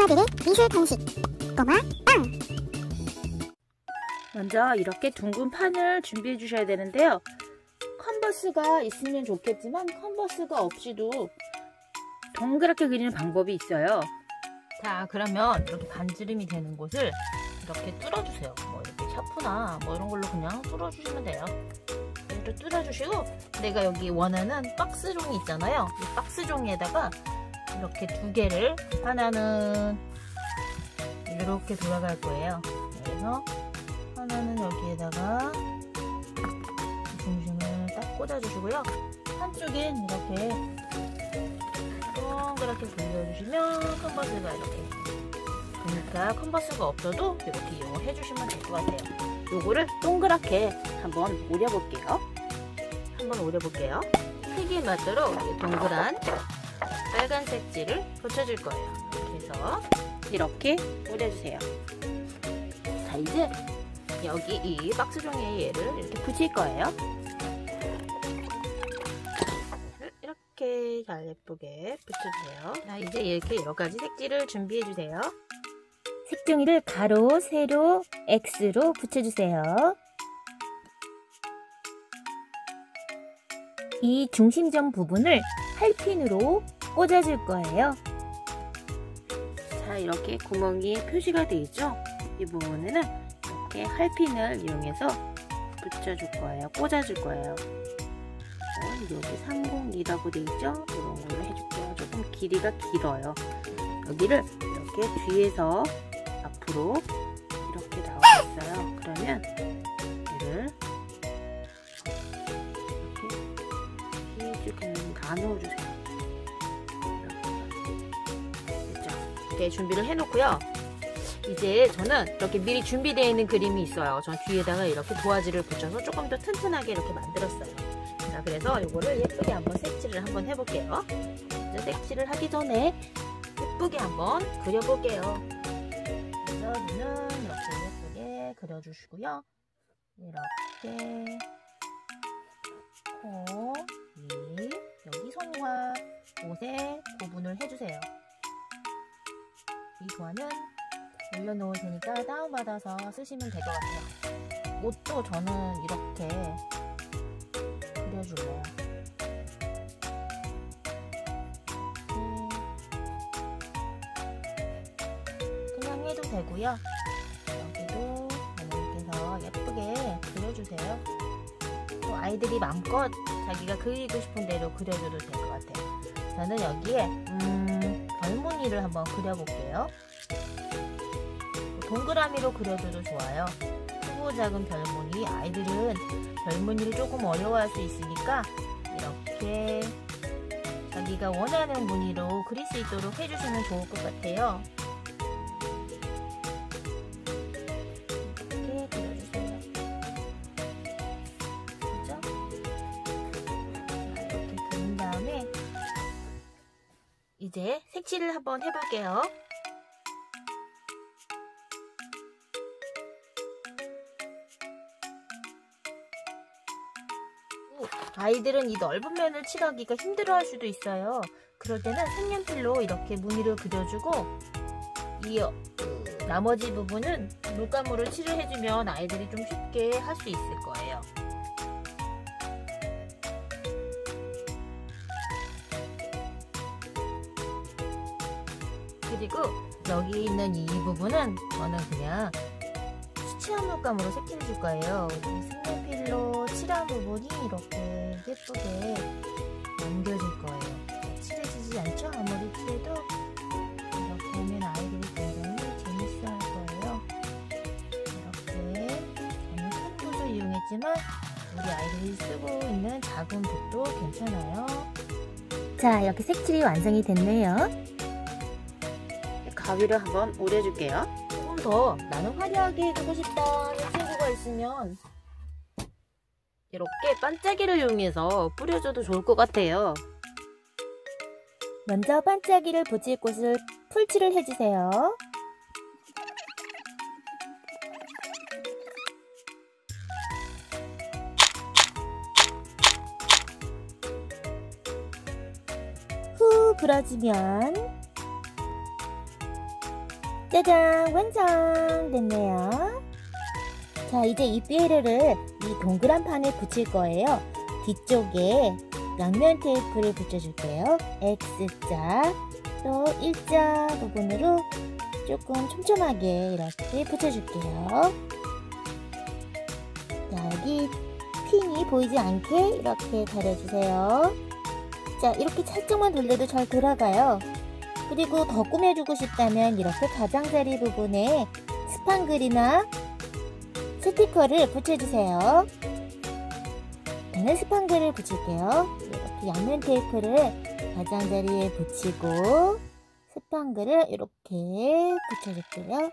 꼬마들의 미술 간식 꼬마빵. 먼저 이렇게 둥근 판을 준비해 주셔야 되는데요, 컨버스가 있으면 좋겠지만 컨버스가 없이도 동그랗게 그리는 방법이 있어요. 자, 그러면 이렇게 반지름이 되는 곳을 이렇게 뚫어주세요. 뭐 이렇게 샤프나 뭐 이런 걸로 그냥 뚫어주시면 돼요. 이렇게 뚫어주시고, 내가 여기 원하는 박스 종이 있잖아요. 이 박스 종이에다가 이렇게 두 개를, 하나는 이렇게 돌아갈 거예요. 그래서 하나는 여기에다가 중심을 딱 꽂아주시고요. 한쪽엔 이렇게 동그랗게 돌려주시면 컨버스가 이렇게, 그러니까 컨버스가 없어도 이렇게 이용해 주시면 될 것 같아요. 요거를 동그랗게 한번 오려볼게요. 색이 맞도록 동그란 빨간색 질을 붙여줄 거예요. 그래서 이렇게 오려주세요. 자, 이제 여기 이 박스 종이에 얘를 이렇게 붙일 거예요. 이렇게 잘 예쁘게 붙여주세요. 자, 이제 이렇게 여러가지 색지를 준비해주세요. 색종이를 가로, 세로, X로 붙여주세요. 이 중심점 부분을 팔핀으로 꽂아줄 거예요. 자, 이렇게 구멍이 표시가 되어 있죠? 이 부분에는 이렇게 팔핀을 이용해서 붙여줄 거예요. 꽂아줄 거예요. 여기 30이라고 되어 있죠? 이런 걸로 해줄게요. 조금 길이가 길어요. 여기를 이렇게 뒤에서 앞으로 이렇게 나와 있어요. 그러면 얘를 이렇게 뒤에 쭉 가누어 주세요. 됐죠? 이렇게 준비를 해놓고요. 이제 저는 이렇게 미리 준비되어 있는 그림이 있어요. 전 뒤에다가 이렇게 도화지를 붙여서 조금 더 튼튼하게 이렇게 만들었어요. 자, 그래서 이거를 예쁘게 한번 색칠을 한번 해볼게요. 먼저 색칠을 하기 전에 예쁘게 한번 그려볼게요. 먼저 눈은 이렇게 예쁘게 그려주시고요. 이렇게 코, 입, 여기 손과 옷에 구분을 해주세요. 이 도안은 올려놓을 테니까 다운받아서 쓰시면 될 것 같아요. 옷도 저는 이렇게 줄래요. 그냥 해도 되고요. 여기도 어머니께서 예쁘게 그려주세요. 또 아이들이 마음껏 자기가 그리고 싶은 대로 그려줘도 될 것 같아요. 저는 여기에 벌무늬를 한번 그려볼게요. 동그라미로 그려줘도 좋아요. 크고 작은 별무늬, 아이들은 별무늬를 조금 어려워할 수 있으니까 이렇게 자기가 원하는 무늬로 그릴 수 있도록 해주시면 좋을 것 같아요. 이렇게 그려주세요. 그죠? 이렇게 그린 다음에 이제 색칠을 한번 해볼게요. 아이들은 이 넓은 면을 칠하기가 힘들어 할 수도 있어요. 그럴 때는 색연필로 이렇게 무늬를 그려주고 이 나머지 부분은 물감으로 칠을 해주면 아이들이 좀 쉽게 할 수 있을 거예요. 그리고 여기 있는 이 부분은 저는 그냥 칠한 물감으로 색칠해 줄 거예요. 색연필로 칠한 부분이 이렇게 예쁘게 넘겨질 거예요. 칠해지지 않죠? 아무리 칠해도 이렇게 하면 아이들이 굉장히 재밌어 할 거예요. 이렇게 저는 큰 붓도 이용했지만 우리 아이들이 쓰고 있는 작은 붓도 괜찮아요. 자, 이렇게 색칠이 완성이 됐네요. 가위를 한번 오려줄게요. 더 나는 화려하게 해주고 싶다는 친구가 있으면 이렇게 반짝이를 이용해서 뿌려줘도 좋을 것 같아요. 먼저 반짝이를 붙일 곳을 풀칠을 해주세요. 후 불어주면 짜잔! 완성됐네요. 자, 이제 이 삐에르를 이 동그란 판에 붙일 거예요. 뒤쪽에 양면 테이프를 붙여줄게요. X자, 또 일자 부분으로 조금 촘촘하게 이렇게 붙여줄게요. 자, 여기 핀이 보이지 않게 이렇게 가려주세요. 자, 이렇게 살짝만 돌려도 잘 돌아가요. 그리고 더 꾸며주고 싶다면 이렇게 가장자리 부분에 스판글이나 스티커를 붙여주세요. 저는 스판글을 붙일게요. 이렇게 양면 테이프를 가장자리에 붙이고 스판글을 이렇게 붙여줄게요.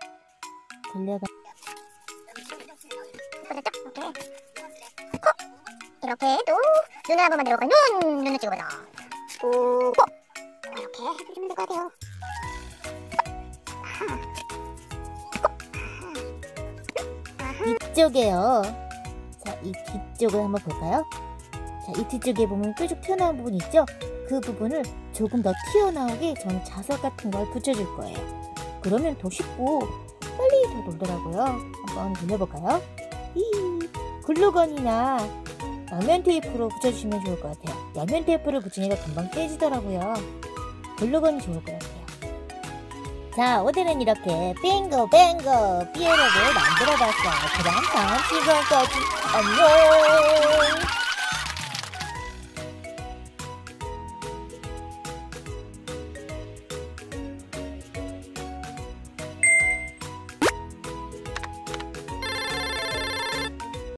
돌려가 이렇게 또 눈을 한번 만들어볼까요? 눈을 찍어보자. 오, 이렇게 해주면 될 것 같아요. 이쪽에요. 자, 이 뒤쪽을 한번 볼까요? 자, 이 뒤쪽에 보면 뾰족 튀어나온 부분 있죠? 그 부분을 조금 더 튀어나오게 저는 자석 같은 걸 붙여줄 거예요. 그러면 더 쉽고 빨리 더 돌더라고요. 한번 돌려볼까요? 글루건이나 양면 테이프로 붙여주시면 좋을 것 같아요. 양면 테이프를 붙이니까 금방 깨지더라고요. 글루건이 좋을 것 같아요. 자, 오늘은 이렇게 빙고뱅고 삐에르를 만들어봤어요. 그럼 다음 시간까지 안녕.